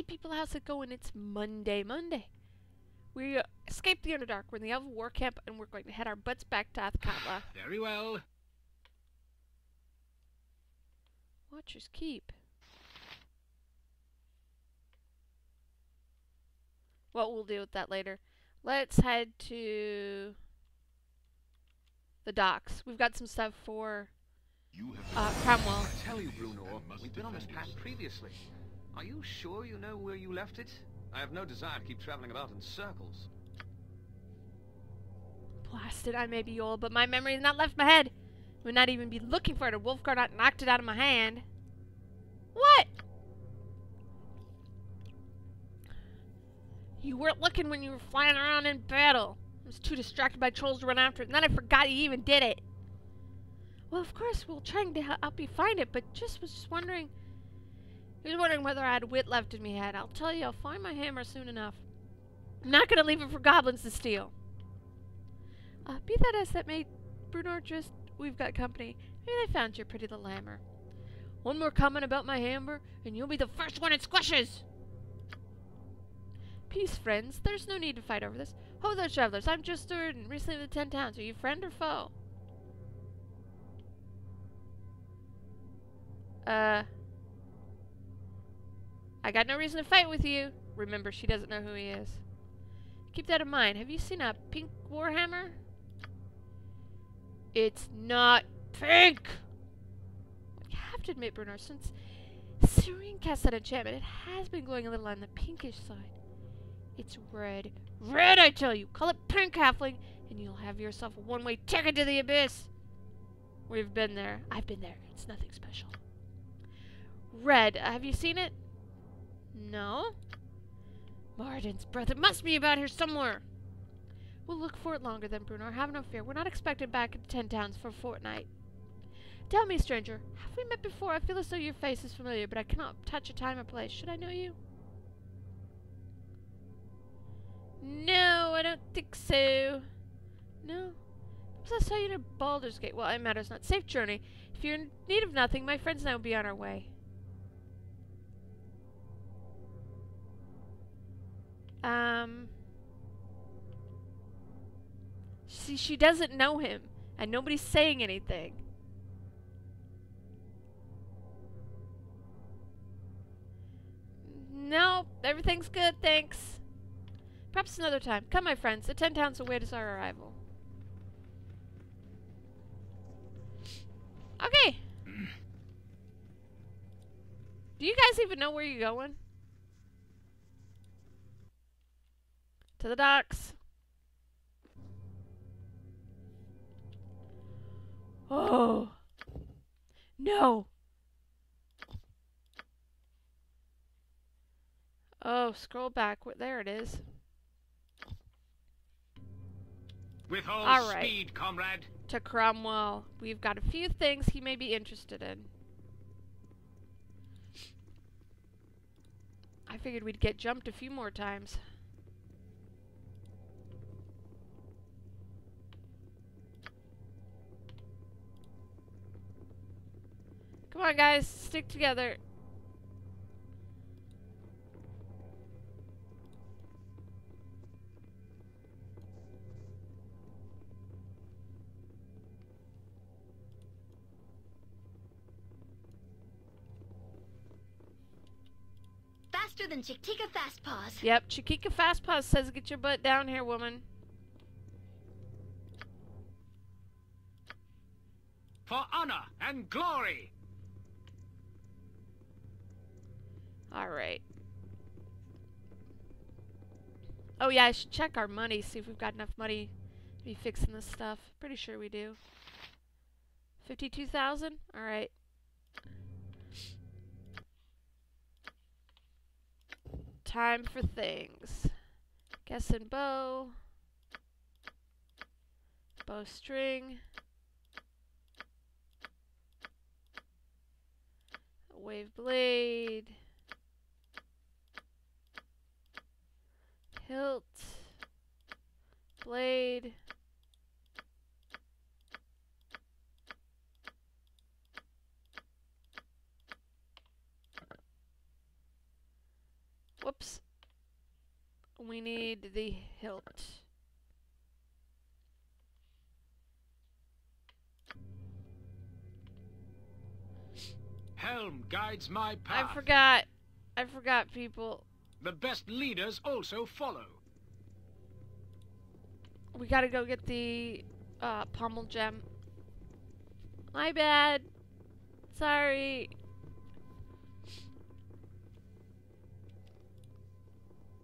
Hi people, how's it going? It's Monday. We escaped the Underdark, we're in the Elven War Camp, and we're going to head our butts back to Athkatla. Very well. Watchers keep. Well, we'll deal with that later. Let's head to the docks. We've got some stuff for Cromwell. I tell you, Bruenor, we've been on this path previously. Are you sure you know where you left it? I have no desire to keep traveling about in circles. Blasted, I may be old, but my memory has not left my head. I would not even be looking for it if Wolfgar not knocked it out of my hand. What? You weren't looking when you were flying around in battle. I was too distracted by trolls to run after it, and then I forgot you even did it. Well, of course, we'll try to help you find it, but was just wondering... He was wondering whether I had wit left in me head. I'll tell you, I'll find my hammer soon enough. I'm not gonna leave it for goblins to steal. Be that as that may, Bruenor just... We've got company. Maybe they found your pretty little hammer. One more comment about my hammer, and you'll be the first one it squishes! Peace, friends. There's no need to fight over this. Ho there, travelers. I'm just stirred and recently the 10 Towns. Are you friend or foe? I got no reason to fight with you. Remember, she doesn't know who he is. Keep that in mind. Have you seen a pink warhammer? It's not pink! I have to admit, Bruenor, since Syrian cast that enchantment, it has been going a little on the pinkish side. It's red. Red, I tell you! Call it pink, halfling, and you'll have yourself a one-way ticket to the abyss! We've been there. I've been there. It's nothing special. Red, have you seen it? No? Martin's breath, it must be about here somewhere! We'll look for it longer than Bruenor. Have no fear, we're not expected back at 10 Towns for a fortnight. Tell me, stranger, have we met before? I feel as though your face is familiar, but I cannot touch a time or place. Should I know you? No, I don't think so. No? Perhaps I saw you near Baldur's Gate. Well, it matters not. Safe journey. If you're in need of nothing, my friends and I will be on our way. See, she doesn't know him, and nobody's saying anything. No, everything's good, thanks. Perhaps another time. Come, my friends, the 10 Towns awaits our arrival. Okay. Do you guys even know where you're going? To the docks. Oh. No. Oh, scroll back. There it is. With all right. Speed, comrade. To Cromwell. We've got a few things he may be interested in. I figured we'd get jumped a few more times. Come on, guys, stick together. Faster than Chiktikka Fastpaws. Yep, Chiktikka Fastpaws says, "Get your butt down here, woman." For honor and glory. Alright. Oh yeah, I should check our money, see if we've got enough money to be fixing this stuff. Pretty sure we do. 52,000? Alright. Time for things. Guessing bow. Bowstring. Wave blade. Hilt, blade, Whoops. We need the hilt. Helm guides my path. I forgot, people. The best leaders also follow. We gotta go get the pommel gem. My bad. Sorry.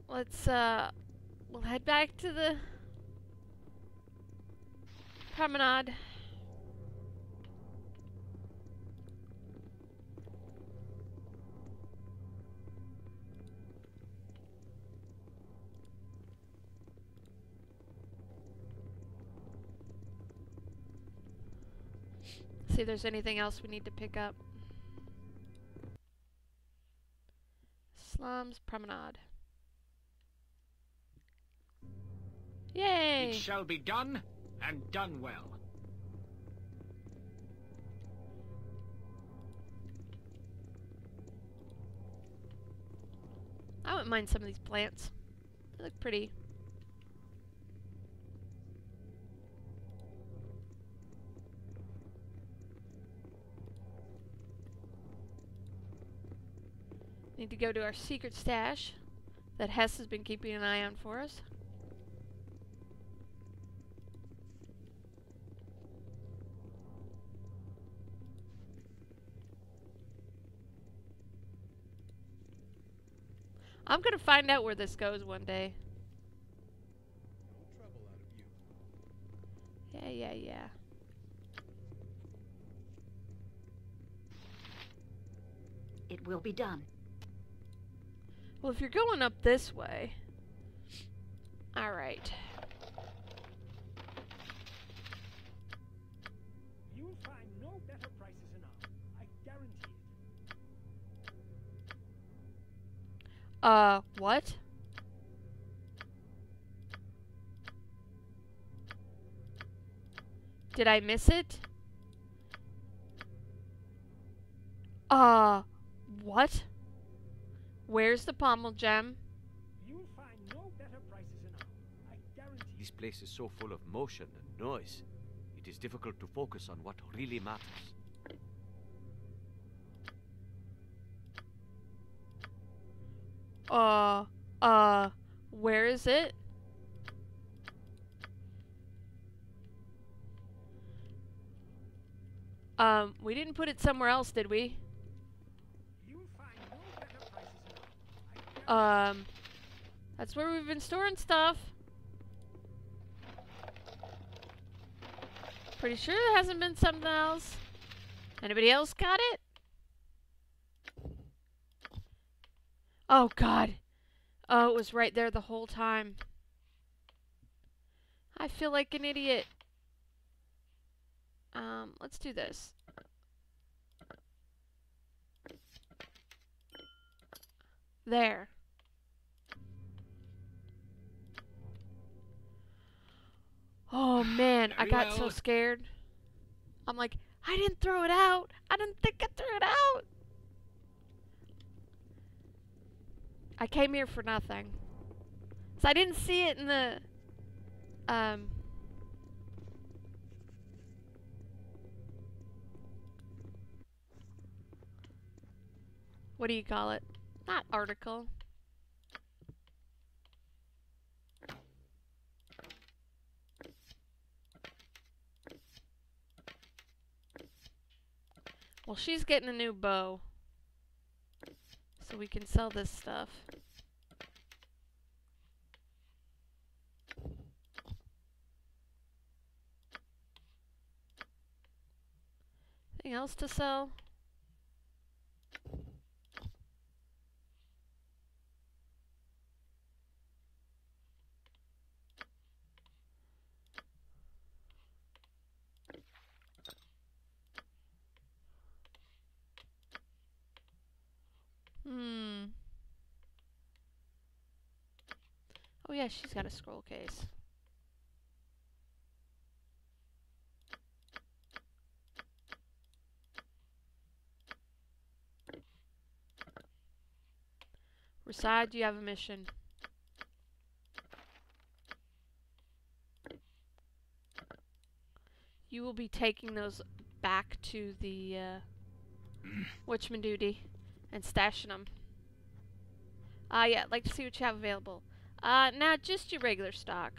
Let's we'll head back to the promenade. See if there's anything else we need to pick up. Slums Promenade. Yay! It shall be done, and done well. I wouldn't mind some of these plants. They look pretty. Need to go to our secret stash that Hess has been keeping an eye on for us. I'm gonna find out where this goes one day. No trouble out of you. Yeah. It will be done. Well, if you're going up this way... Alright. You'll find no better prices in ours. I guarantee it. What? Did I miss it? What? Where's the pommel gem? You'll find no better prices in all. I guarantee. This place is so full of motion and noise. It is difficult to focus on what really matters. Where is it? We didn't put it somewhere else, did we? That's where we've been storing stuff. Pretty sure there hasn't been something else. Anybody else got it? Oh god. Oh, it was right there the whole time. I feel like an idiot. Let's do this. There. Oh man, I got so scared. I'm like, I didn't throw it out. I didn't think I threw it out. I came here for nothing. So I didn't see it in the what do you call it? Not article. Well, she's getting a new bow, so we can sell this stuff. Anything else to sell? Oh yeah, she's got a scroll case. Rasaad, you have a mission. You will be taking those back to the Witchman duty and stashing them. Yeah, I'd like to see what you have available. Nah, just your regular stock.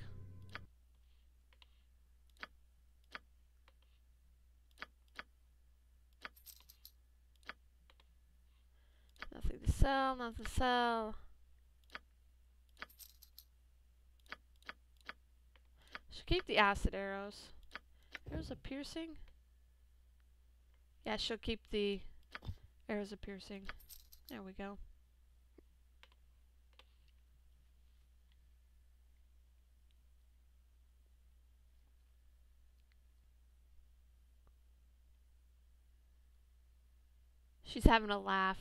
Nothing to sell, nothing to sell. Should keep the acid arrows. Arrows of piercing? Yeah, she'll keep the arrows of piercing. There we go. She's having a laugh.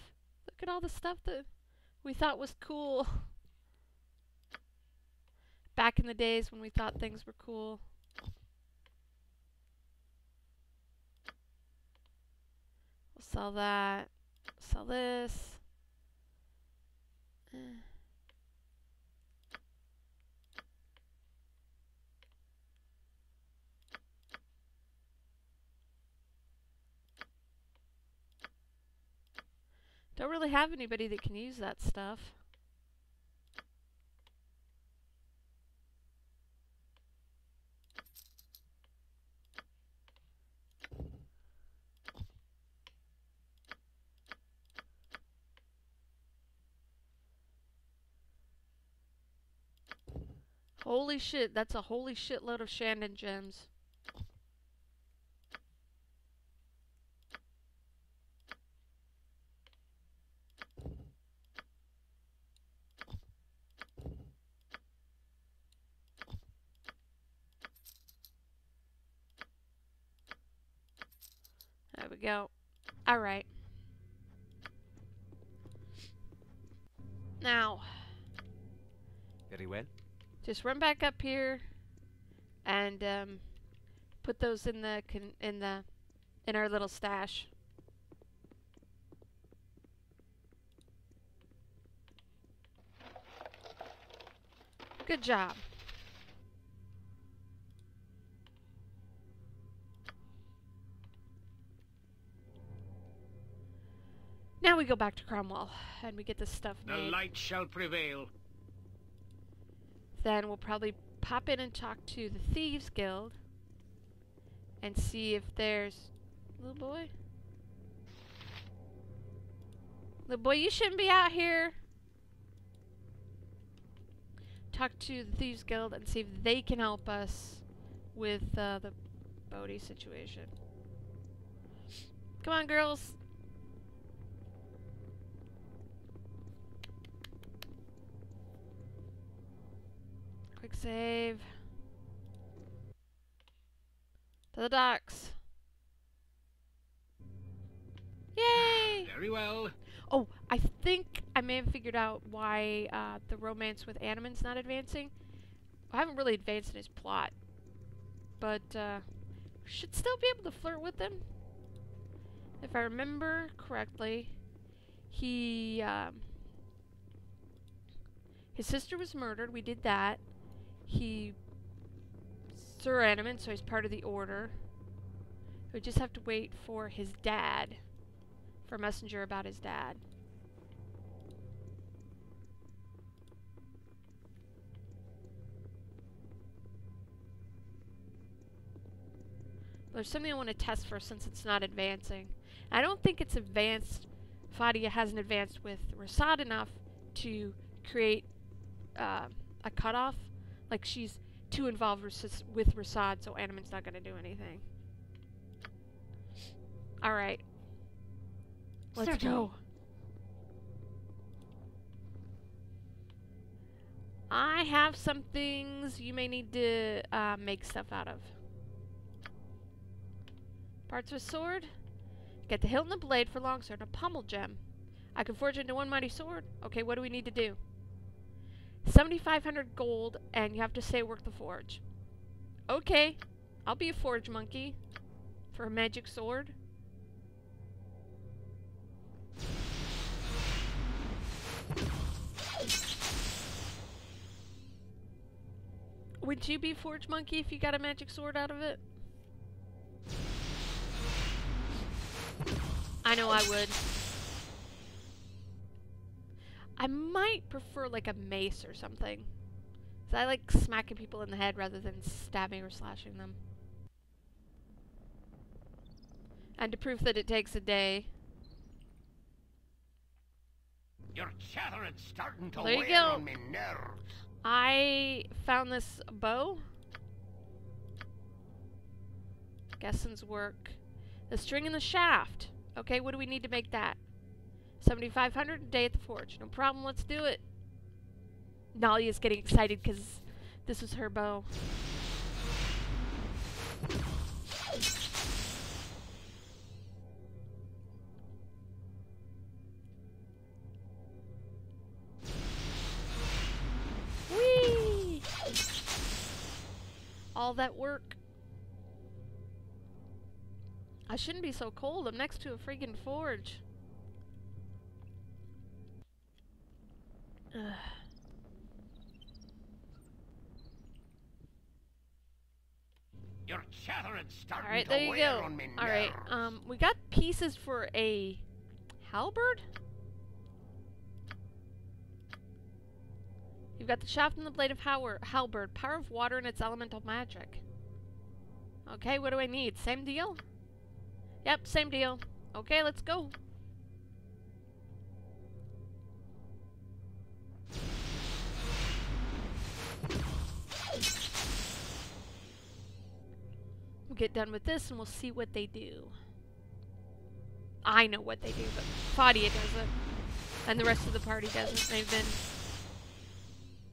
Look at all the stuff that we thought was cool. Back in the days when we thought things were cool. We'll sell that. Sell this. Don't really have anybody that can use that stuff. Holy shit, that's a holy shitload of Shandon gems. There we go. All right. Now. Very well. Just run back up here, and put those in the our little stash. Good job. Now we go back to Cromwell, and we get this stuff made. The light shall prevail. Then we'll probably pop in and talk to the Thieves Guild and see if there's... Little boy? Little boy, you shouldn't be out here! Talk to the Thieves Guild and see if they can help us with the Bodhi situation. Come on, girls! Save. To the docks. Yay! Very well. Oh, I think I may have figured out why the romance with Animan's not advancing. I haven't really advanced in his plot. But, should still be able to flirt with him. If I remember correctly, he, his sister was murdered. We did that. He's Suranaman, so he's part of the order. We just have to wait for his dad, for a messenger about his dad. There's something I want to test first since it's not advancing. I don't think it's advanced. Fadia hasn't advanced with Rasaad enough to create a cutoff. Like, she's too involved with Rasaad, so Animan's not going to do anything. Alright. Let's go. I have some things you may need to make stuff out of. Parts of a sword. Get the hilt and the blade for longsword and a pommel gem. I can forge into one mighty sword. Okay, what do we need to do? 7,500 gold, and you have to say work the forge. Okay, I'll be a forge monkey for a magic sword. Would you be Forge Monkey if you got a magic sword out of it? I know I would. I might prefer like a mace or something. Cause I like smacking people in the head rather than stabbing or slashing them. And to prove that it takes a day. Your chattering's starting to wear on me nerves. I found this bow. Guessing's work. The string and the shaft. Okay, what do we need to make that? 7,500 a day at the forge. No problem, let's do it. Nalia's getting excited because this is her bow. Whee! All that work. I shouldn't be so cold. I'm next to a freaking forge. Ugh. Your chattering's starting to wear on me nerves. All right, we got pieces for a halberd. You've got the shaft and the blade of halberd, power of water and its elemental magic. Okay, what do I need? Same deal. Yep, same deal. Okay, let's go. We'll get done with this and we'll see what they do. I know what they do, but Fadia doesn't. And the rest of the party doesn't. They've been...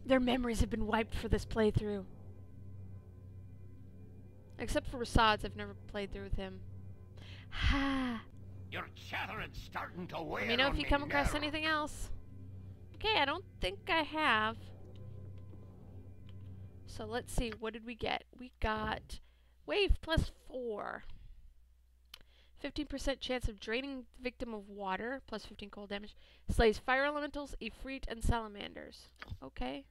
Their memories have been wiped for this playthrough. Except for Rasaad's, I've never played through with him. Ha! Your chattering's starting to wear on me. Let me know if you come across anything else. Okay, I don't think I have. So let's see, what did we get? We got wave plus 4. 15% chance of draining the victim of water, plus 15 cold damage. Slays fire elementals, Ifrit, and salamanders. Okay.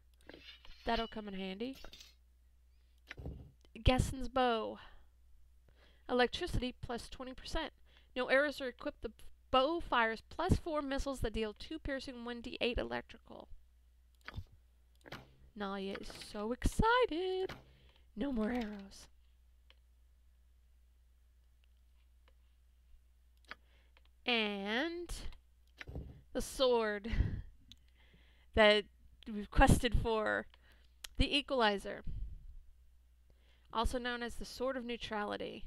That'll come in handy. Gessen's bow. Electricity plus 20%. No arrows are equipped. The bow fires plus 4 missiles that deal 2 piercing, 1d8 electrical. Nalia is so excited. No more arrows. And the sword that we've quested for, the equalizer, also known as the sword of neutrality.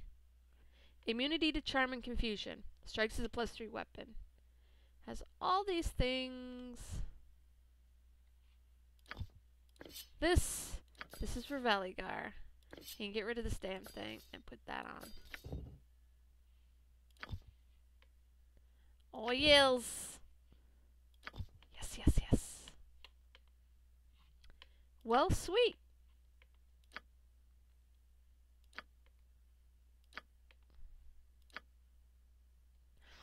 Immunity to charm and confusion. Strikes as a plus 3 weapon. Has all these things. This is for Valygar. You can get rid of this damn thing and put that on. Oh, yes. Yes, yes, yes. Well, sweet.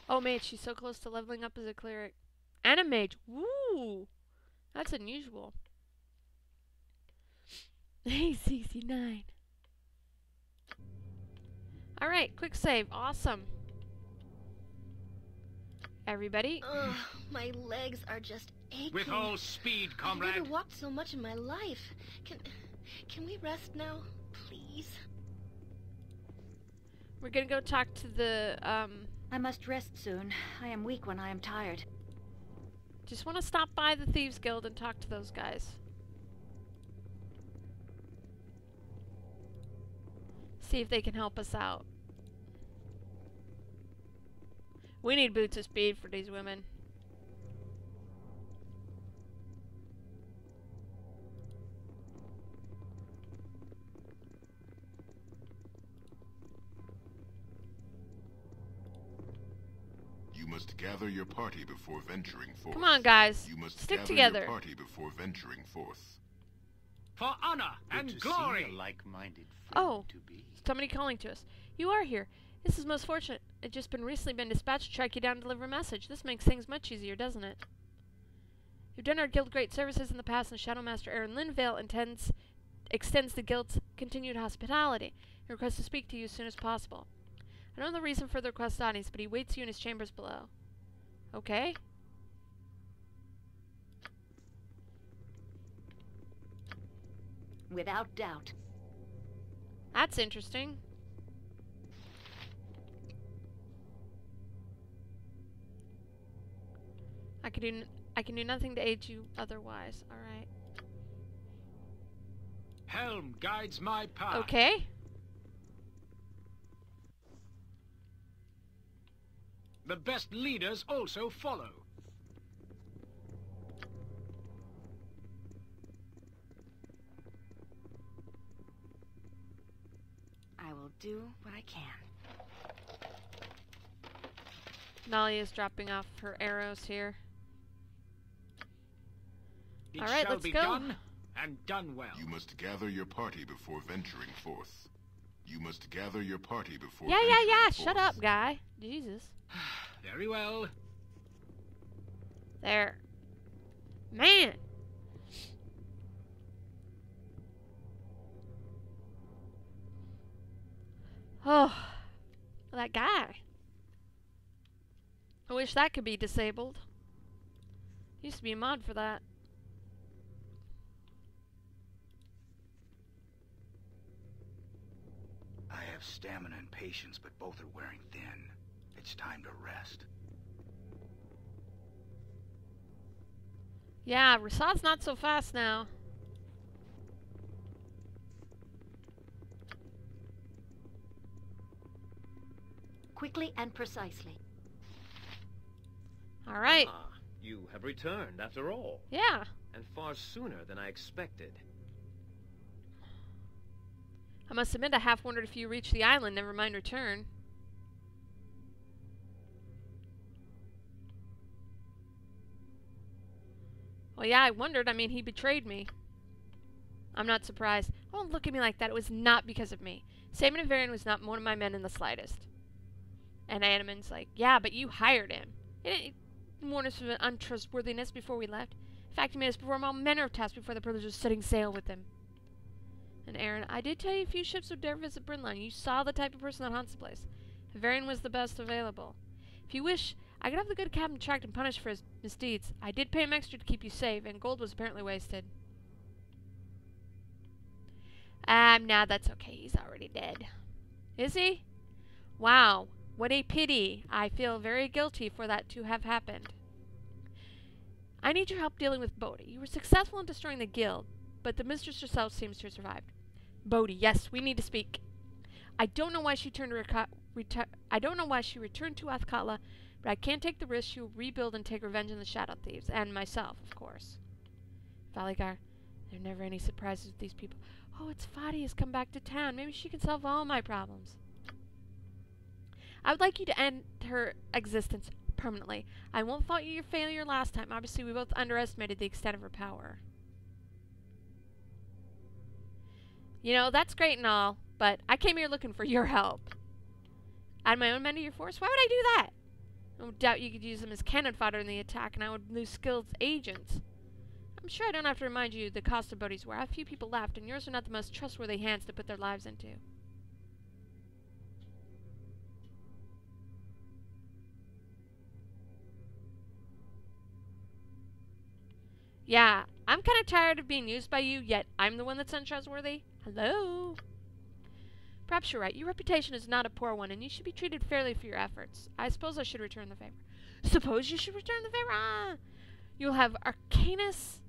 Oh man, she's so close to leveling up as a cleric. And a mage. Woo! That's unusual. Hey, CC9. Alright, quick save. Awesome. Everybody. Ugh, my legs are just aching. With all speed, comrade. I've never walked so much in my life. Can we rest now, please? We're gonna go talk to the, I must rest soon. I am weak when I am tired. Just want to stop by the Thieves Guild and talk to those guys. See if they can help us out. We need boots of speed for these women. Must gather your party before venturing forth. Come on, guys. You must stick together. Your party before venturing forth. For honor and glory. Like-minded oh, to be. Somebody calling to us. You are here. This is most fortunate. It's just been recently been dispatched to track you down and deliver a message. This makes things much easier, doesn't it? You've done our guild great services in the past, and Shadowmaster Aran Linvail intends extends the guild's continued hospitality and requests to speak to you as soon as possible. I don't know the reason for the request, Anis, but he waits you in his chambers below. Okay. Without doubt. That's interesting. I can do nothing to aid you otherwise. All right. Helm guides my path. Okay. The best leaders also follow. I will do what I can. Nalia is dropping off her arrows here. All right, let's go. Done and done well. You must gather your party before venturing forth. Yeah. Shut up, guy. Jesus. Very well. There. Man. Oh, that guy. I wish that could be disabled. Used to be a mod for that. I have stamina and patience, but both are wearing thin. It's time to rest. Yeah, Rasaad's not so fast now. Quickly and precisely. All right. Ah, you have returned after all. Yeah. And far sooner than I expected. I must admit, I half wondered if you reached the island, never mind return. Well, yeah, I wondered. I mean, he betrayed me. I'm not surprised. Don't look at me like that. It was not because of me. Saemon Havarian was not one of my men in the slightest. And Animan's like, yeah, but you hired him. He didn't warn us of an untrustworthiness before we left. In fact, he made us perform all manner of tasks before the privilege of setting sail with him. And Aran, I did tell you a few ships would dare visit Brynland. You saw the type of person that haunts the place. Havarian was the best available. If you wish, I could have the good captain tracked and punished for his misdeeds. I did pay him extra to keep you safe, and gold was apparently wasted. Nah, that's okay. He's already dead. Is he? Wow. What a pity. I feel very guilty for that to have happened. I need your help dealing with Bodhi. You were successful in destroying the guild, but the mistress herself seems to have survived. Bodhi, yes, we need to speak. I don't know why she returned to Athkatla, but I can't take the risk she will rebuild and take revenge on the Shadow Thieves, and myself, of course. Valygar, there are never any surprises with these people. Oh, it's Fadia has come back to town. Maybe she can solve all my problems. I would like you to end her existence permanently. I won't fault you your failure last time. Obviously, we both underestimated the extent of her power. You know, that's great and all, but I came here looking for your help. Add my own men to your force? Why would I do that? No doubt you could use them as cannon fodder in the attack, and I would lose skilled agents. I'm sure I don't have to remind you the cost of Bodhi's war. I have few people left, and yours are not the most trustworthy hands to put their lives into. Yeah, I'm kind of tired of being used by you, yet I'm the one that's untrustworthy. Hello? Perhaps you're right. Your reputation is not a poor one, and you should be treated fairly for your efforts. I suppose I should return the favor. Suppose you should return the favor? Ah! You'll have Arcanus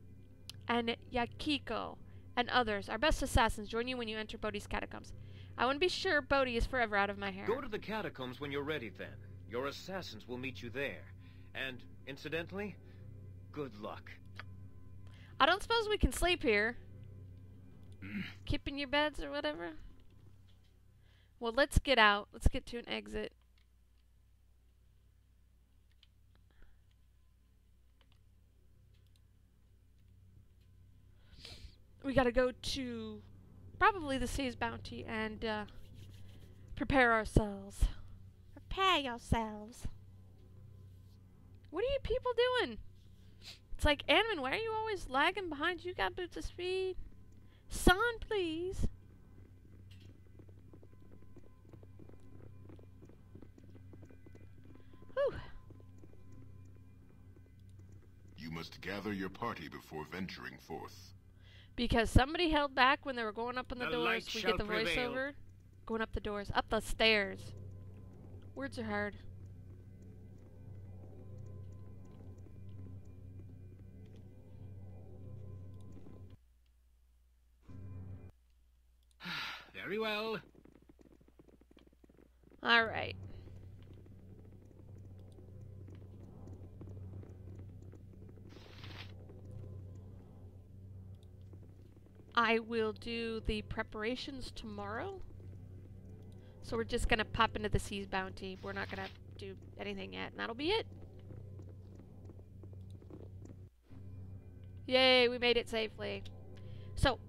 and Yakiko and others, our best assassins, join you when you enter Bodhi's catacombs. I want to be sure Bodhi is forever out of my hair. Go to the catacombs when you're ready, then. Your assassins will meet you there. And, incidentally, good luck. I don't suppose we can sleep here. Keeping your beds or whatever. Well, let's get out. Let's get to an exit. We gotta go to probably the Sea's Bounty and prepare ourselves. Prepare yourselves. What are you people doing? It's like, Animan, why are you always lagging behind? You got boots of speed. Sign, please. Whew. You must gather your party before venturing forth. Because somebody held back when they were going up on the doors. We get the voiceover. Going up the doors. Up the stairs. Words are hard. Very well. All right. I will do the preparations tomorrow. So we're just going to pop into the Sea's Bounty. We're not going to do anything yet, and that'll be it. Yay, we made it safely. So,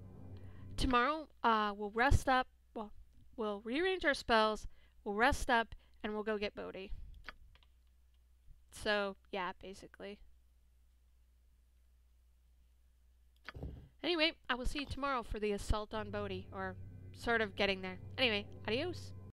tomorrow we'll rest up. Well, we'll rearrange our spells, we'll rest up, and we'll go get Bodhi. So, yeah, basically. Anyway, I will see you tomorrow for the assault on Bodhi, or sort of getting there. Anyway, adios.